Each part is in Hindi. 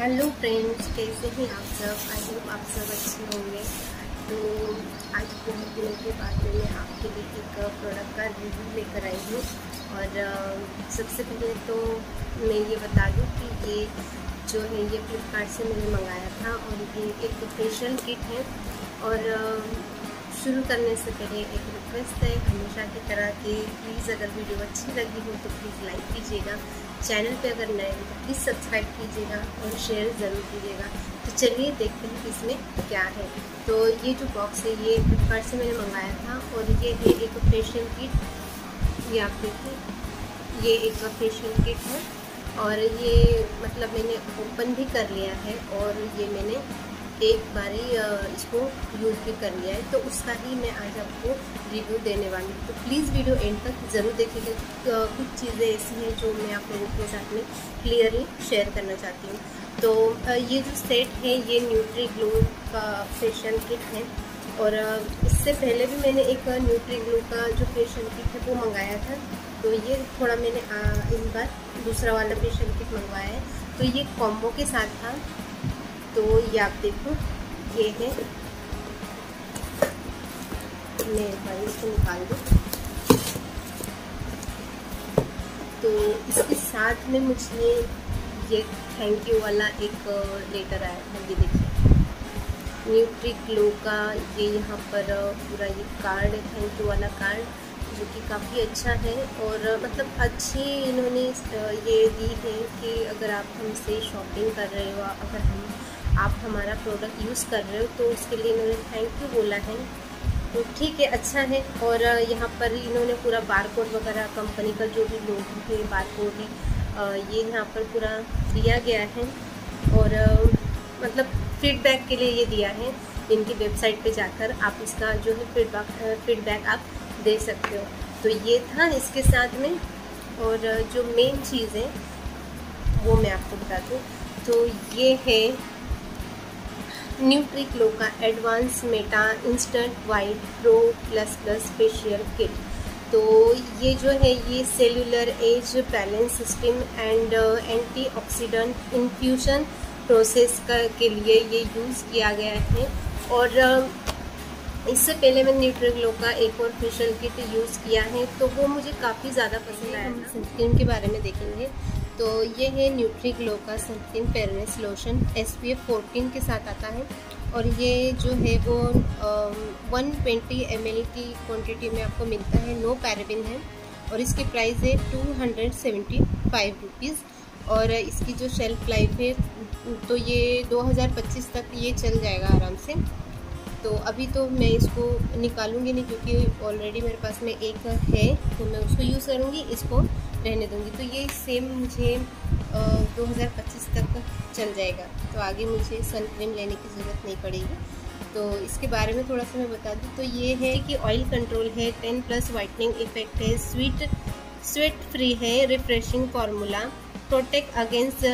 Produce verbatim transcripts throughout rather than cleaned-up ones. हेलो फ्रेंड्स, कैसे हैं आप सब। आई होप आप सब अच्छे होंगे। तो आज बहुत दिनों के बाद मैंने आपके लिए एक प्रोडक्ट का रिव्यू लेकर आई हूँ। और सबसे पहले तो मैं ये बता दूँ कि ये जो है ये फ्लिपकार्ट से मैंने मंगाया था और ये एक फेशियल किट है। और शुरू करने से पहले एक रिक्वेस्ट है हमेशा की तरह कि प्लीज़ अगर वीडियो अच्छी लगी हो तो प्लीज़ लाइक कीजिएगा, चैनल पे अगर नए हो तो प्लीज़ सब्सक्राइब कीजिएगा और शेयर ज़रूर कीजिएगा। तो चलिए देखते हैं कि इसमें क्या है। तो ये जो बॉक्स है ये फ्लिपकार्ट से मैंने मंगाया था और ये है एक फेशियल किट। ये आप देखिए, ये एक फेशियल किट है और ये मतलब मैंने ओपन भी कर लिया है और ये मैंने एक बारी इसको यूज़ भी कर लिया है। तो उसका ही मैं आज आपको रिव्यू देने वाली हूँ। तो प्लीज़ वीडियो एंड तक ज़रूर देखिएगा। तो कुछ चीज़ें ऐसी हैं जो मैं आप लोगों के साथ में क्लियरली शेयर करना चाहती हूँ। तो ये जो सेट है ये न्यूट्रीग्लो का फेशियल किट है। और इससे पहले भी मैंने एक न्यूट्रीग्लो का जो फेशियल किट है वो मंगाया था। तो ये थोड़ा मैंने इस बार दूसरा वाला फेशियल किट मंगवाया है। तो ये कॉम्बो के साथ था। तो ये आप देखो, ये है, मैं भाई इसको निकाल दूँ। तो इसके साथ में मुझे ये थैंक यू वाला एक लेटर आया था। ये देखिए, न्यूट्रिग्लो का ये यहाँ पर पूरा ये कार्ड है, थैंक यू वाला कार्ड, जो कि काफ़ी अच्छा है। और मतलब अच्छी इन्होंने ये दी है कि अगर आप हमसे शॉपिंग कर रहे हो, अगर हम आप हमारा प्रोडक्ट यूज़ कर रहे हो तो उसके लिए इन्होंने थैंक यू बोला है। तो ठीक है, अच्छा है। और यहाँ पर इन्होंने पूरा बारकोड वगैरह कंपनी का जो भी लोगो है, बारकोड है, ये यहाँ पर पूरा दिया गया है। और मतलब फीडबैक के लिए ये दिया है। इनकी वेबसाइट पे जाकर आप इसका जो है फीडबैक फीडबैक आप दे सकते हो। तो ये था इसके साथ में। और जो मेन चीज़ है वो मैं आपको बता दूँ तो ये है न्यूट्रिग्लो का advance meta instant white pro plus plus facial kit. तो ये जो है ये cellular age balance system and antioxidant infusion process का के लिए ये यूज़ किया गया है। और इससे पहले मैंने न्यूट्रिग्लो का एक और फेशियल किट यूज़ किया है तो वो मुझे काफ़ी ज़्यादा पसंद आया। हम सनस्क्रीन के बारे में देखेंगे। तो ये है न्यूट्रिग्लो का sunscreen fairness lotion, S P F fourteen के साथ आता है। और ये जो है वो वन ट्वेंटी एम एल की क्वांटिटी में आपको मिलता है, नो पैराबिन है। और इसकी प्राइस है two hundred seventy five rupees. और इसकी जो शेल्फ लाइफ है तो ये दो हज़ार पच्चीस तक ये चल जाएगा आराम से। तो अभी तो मैं इसको निकालूंगी नहीं क्योंकि ऑलरेडी मेरे पास में एक है तो मैं उसको यूज़ करूंगी, इसको रहने दूंगी। तो ये सेम मुझे दो हज़ार पच्चीस तक चल जाएगा। तो आगे मुझे सनक्रीम लेने की ज़रूरत नहीं पड़ेगी। तो इसके बारे में थोड़ा सा मैं बता दूं तो ये है कि ऑयल कंट्रोल है, टेन प्लस वाइटनिंग इफेक्ट है, स्वीट स्वेट फ्री है, refreshing formula, protect against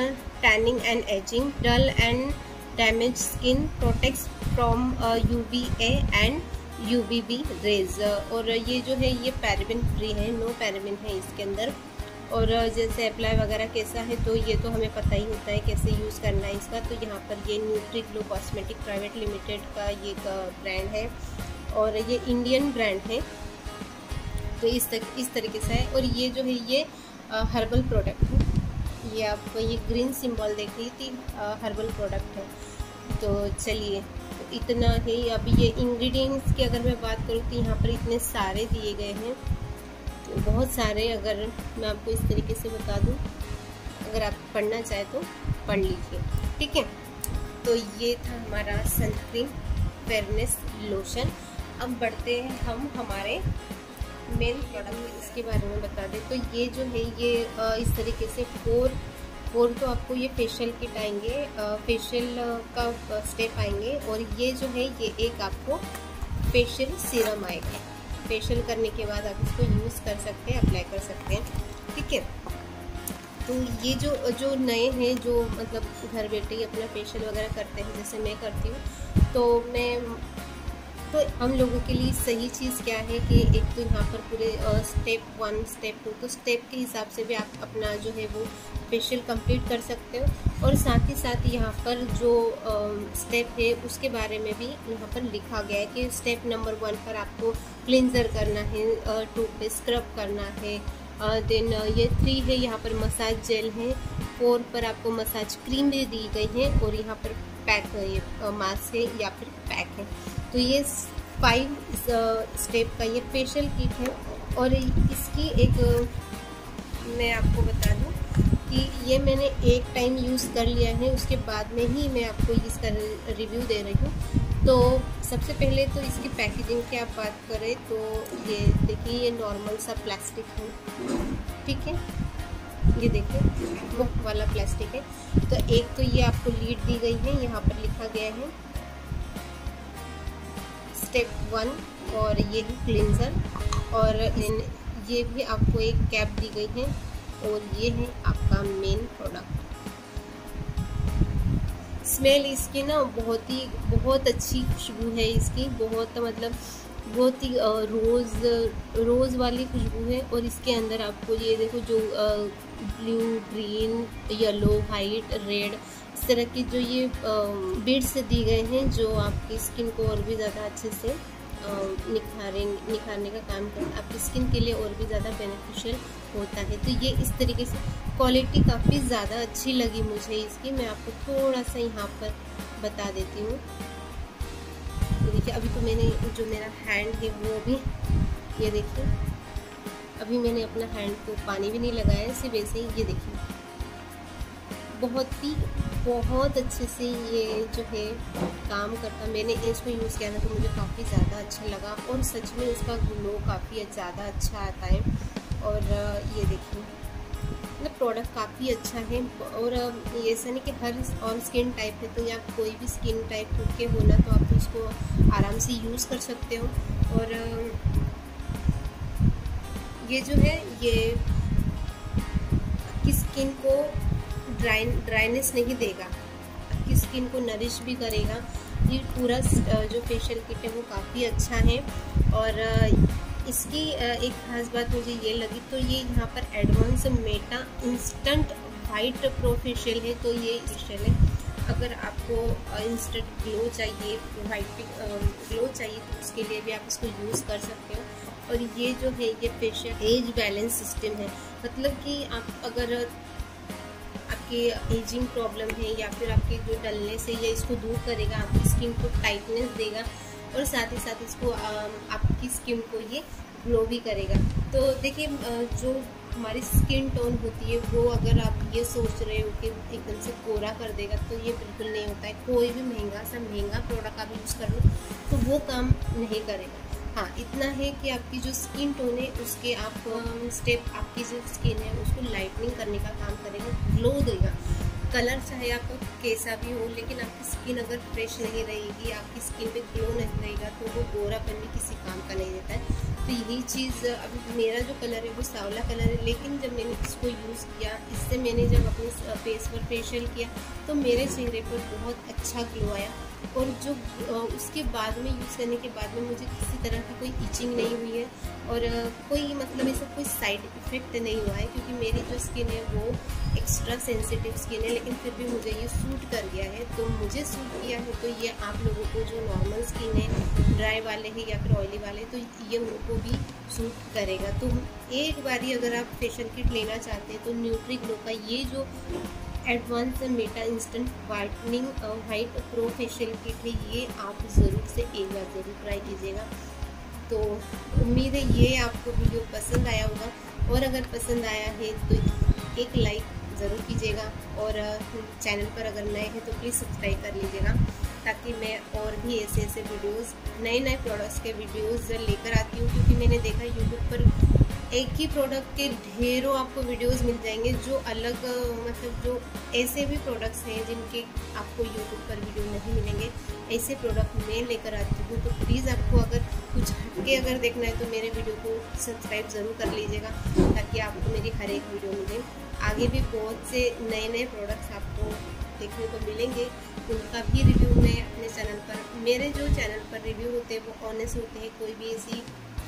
tanning and ageing, dull and damage skin, protects from U V A and U V B rays. और ये जो है ये पैराबिन फ्री है, नो पैराबिन है इसके अंदर। और जैसे अप्लाई वगैरह कैसा है तो ये तो हमें पता ही होता है कैसे यूज़ करना है इसका। तो यहाँ पर ये न्यूट्रिग्लो कॉस्मेटिक प्राइवेट लिमिटेड का ये ब्रांड है और ये इंडियन ब्रांड है। तो इस तक, इस तरीके से है। और ये जो है ये हर्बल प्रोडक्ट है। ये आपको ये ग्रीन सिंबल देख रही थी, हर्बल प्रोडक्ट है। तो चलिए, तो इतना ही। अब ये इंग्रेडिएंट्स की अगर मैं बात करूँ तो यहाँ पर इतने सारे दिए गए हैं, तो बहुत सारे। अगर मैं आपको इस तरीके से बता दूँ, अगर आप पढ़ना चाहे तो पढ़ लीजिए, ठीक है। तो ये था हमारा सनस्क्रीन फेयरनेस लोशन। अब बढ़ते हैं हम हमारे मेन प्रोडक्ट, इसके बारे में बता दें। तो ये जो है ये इस तरीके से फोर फोर तो आपको ये फेशियल किट आएंगे, फेशियल का स्टेप आएंगे। और ये जो है ये एक आपको फेशियल सीरम आएगा। फेशियल करने के बाद आप इसको यूज़ कर सकते हैं, अप्लाई कर सकते हैं, ठीक है। तो ये जो जो नए हैं, जो मतलब घर बैठे ही अपना फेशियल वगैरह करते हैं, जैसे मैं करती हूँ, तो मैं तो हम लोगों के लिए सही चीज़ क्या है कि एक तो यहाँ पर पूरे स्टेप वन स्टेप टू तो स्टेप के हिसाब से भी आप अपना जो है वो फेशियल कंप्लीट कर सकते हो, और साथ ही साथ यहाँ पर जो स्टेप है उसके बारे में भी यहाँ पर लिखा गया है कि स्टेप नंबर वन पर आपको क्लिंजर करना है, टू पे स्क्रब करना है, देन ये थ्री है यहाँ पर मसाज जेल है, फोर पर आपको मसाज क्रीम भी दी गई है, और यहाँ पर पैक है ये मास्क है या फिर पैक है। तो ये फाइव स्टेप का ये फेशियल किट है। और इसकी एक मैं आपको बता दूं कि ये मैंने एक टाइम यूज़ कर लिया है, उसके बाद में ही मैं आपको इसका रिव्यू दे रही हूँ। तो सबसे पहले तो इसकी पैकेजिंग की आप बात करें तो ये देखिए, ये नॉर्मल सा प्लास्टिक है, ठीक है, ये देखिए मुफ्त वाला प्लास्टिक है। तो एक तो ये आपको लीड दी गई है, यहाँ पर लिखा गया है स्टेप वन, और ये है क्लिंजर, और ये भी आपको एक कैप दी गई है, और ये है आपका मेन प्रोडक्ट। स्मेल इसकी ना बहुत ही बहुत अच्छी खुशबू है इसकी, बहुत मतलब बहुत ही रोज़ रोज़ वाली खुशबू है। और इसके अंदर आपको ये देखो जो blue green yellow white red इस तरह की जो ये बीड्स दी गए हैं जो आपकी स्किन को और भी ज़्यादा अच्छे से निखारे निखारने का काम करता है, आपकी स्किन के लिए और भी ज़्यादा बेनिफिशियल होता है। तो ये इस तरीके से क्वालिटी काफ़ी ज़्यादा अच्छी लगी मुझे इसकी। मैं आपको थोड़ा सा यहाँ पर बता देती हूँ, देखिए अभी तो मैंने जो मेरा हैंड है वो भी ये देखिए, अभी मैंने अपना हैंड को पानी भी नहीं लगाया, सिर्फ वैसे ही ये देखिए बहुत ही बहुत अच्छे से ये जो है काम करता। मैंने इसको यूज़ किया ना तो मुझे काफ़ी ज़्यादा अच्छा लगा, और सच में इसका ग्लो काफ़ी ज़्यादा अच्छा आता है। और ये देखिए मतलब प्रोडक्ट काफ़ी अच्छा है, और ये ऐसा नहीं कि हर और स्किन टाइप है, तो या कोई भी स्किन टाइप के हो ना तो आप तो इसको आराम से यूज़ कर सकते हो। और ये जो है ये आपकी स्किन को ड्राई ड्राइनेस नहीं देगा, आपकी स्किन को नरिश भी करेगा। ये पूरा जो फेशियल किट है वो काफ़ी अच्छा है। और इसकी एक खास बात मुझे ये लगी तो ये यहाँ पर advance meta instant white pro facial है, तो ये फेशियल है अगर आपको इंस्टेंट ग्लो चाहिए वाइट ग्लो चाहिए तो उसके लिए भी आप इसको यूज़ कर सकते हो। और ये जो है ये फेशियल एज बैलेंस सिस्टम है, मतलब कि आप अगर आपकी एजिंग प्रॉब्लम है या फिर आपकी जो डलनेस है ये इसको दूर करेगा, आपकी स्किन को टाइटनेस देगा, और साथ ही साथ इसको आपकी स्किन को ये ग्लो भी करेगा। तो देखिए जो हमारी स्किन टोन होती है वो अगर आप ये सोच रहे हो कि एकदम से कोरा कर देगा तो ये बिल्कुल नहीं होता है। कोई भी महंगा सा महंगा प्रोडक्ट आप यूज़ कर लो तो वो काम नहीं करेगा। हाँ, इतना है कि आपकी जो स्किन टोन है उसके आप स्टेप आपकी जो स्किन है उसको लाइटनिंग करने का काम करेगा, ग्लो देगा। कलर चाहे आपका कैसा भी हो, लेकिन आपकी स्किन अगर फ्रेश नहीं रहेगी, आपकी स्किन पे ग्लो नहीं रहेगा तो वो गोरापन भी किसी काम का नहीं देता है। तो यही चीज़ अभी मेरा जो कलर है वो सांवला कलर है, लेकिन जब मैंने इसको यूज़ किया, इससे मैंने जब अपने फेस पर फेशियल किया तो मेरे चेहरे पर बहुत अच्छा ग्लो आया। और जो उसके बाद में यूज़ करने के बाद में मुझे किसी तरह की कोई इचिंग नहीं हुई है, और कोई मतलब ऐसा कोई साइड इफ़ेक्ट नहीं हुआ है, क्योंकि मेरी जो स्किन है वो एक्स्ट्रा सेंसिटिव स्किन है, लेकिन फिर भी मुझे ये सूट कर गया है। तो मुझे सूट किया है, तो ये आप लोगों को जो नॉर्मल स्किन है, ड्राई वाले हैं या फिर ऑयली वाले, तो ये उनको भी सूट करेगा। तो एक बारी अगर आप फेशियल किट लेना चाहते हैं तो न्यूट्रीग्लो का ये जो advance meta instant whitening white pro facial kit है ये आप ज़रूर से एक बार ज़रूर ट्राई कीजिएगा। तो उम्मीद है ये आपको वीडियो पसंद आया होगा, और अगर पसंद आया है तो एक लाइक ज़रूर कीजिएगा, और चैनल पर अगर नए हैं तो प्लीज़ सब्सक्राइब कर लीजिएगा, ताकि मैं और भी ऐसे ऐसे वीडियोस नए नए प्रोडक्ट्स के वीडियोस लेकर आती हूँ। क्योंकि मैंने देखा यूट्यूब पर एक ही प्रोडक्ट के ढेरों आपको वीडियोस मिल जाएंगे, जो अलग मतलब जो ऐसे भी प्रोडक्ट्स हैं जिनके आपको यूट्यूब पर वीडियो नहीं मिलेंगे, ऐसे प्रोडक्ट मैं लेकर आती हूँ। तो प्लीज़ आपको अगर कुछ हटके अगर देखना है तो मेरे वीडियो को सब्सक्राइब ज़रूर कर लीजिएगा, ताकि आपको मेरी हर एक वीडियो मिले। आगे भी बहुत से नए नए प्रोडक्ट्स आपको देखने को मिलेंगे, उनका भी रिव्यू मैं अपने चैनल पर, मेरे जो चैनल पर रिव्यू होते हैं वो ऑनेस्ट होते हैं, कोई भी ऐसी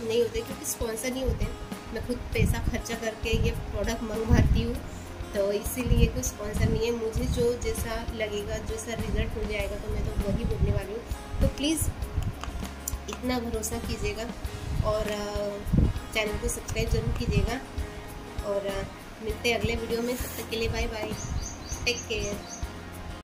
नहीं होते क्योंकि स्पॉन्सर नहीं होते। मैं खुद पैसा खर्चा करके ये प्रोडक्ट मंगवाती हूँ तो इसीलिए कोई स्पॉन्सर नहीं है। मुझे जो जैसा लगेगा, जैसा रिजल्ट हो जाएगा तो मैं तो वही बोलने वाली हूँ। तो प्लीज़ इतना भरोसा कीजिएगा और चैनल को सब्सक्राइब जरूर कीजिएगा। और मिलते हैं अगले वीडियो में, तब तक के लिए बाय बाय, टेक केयर।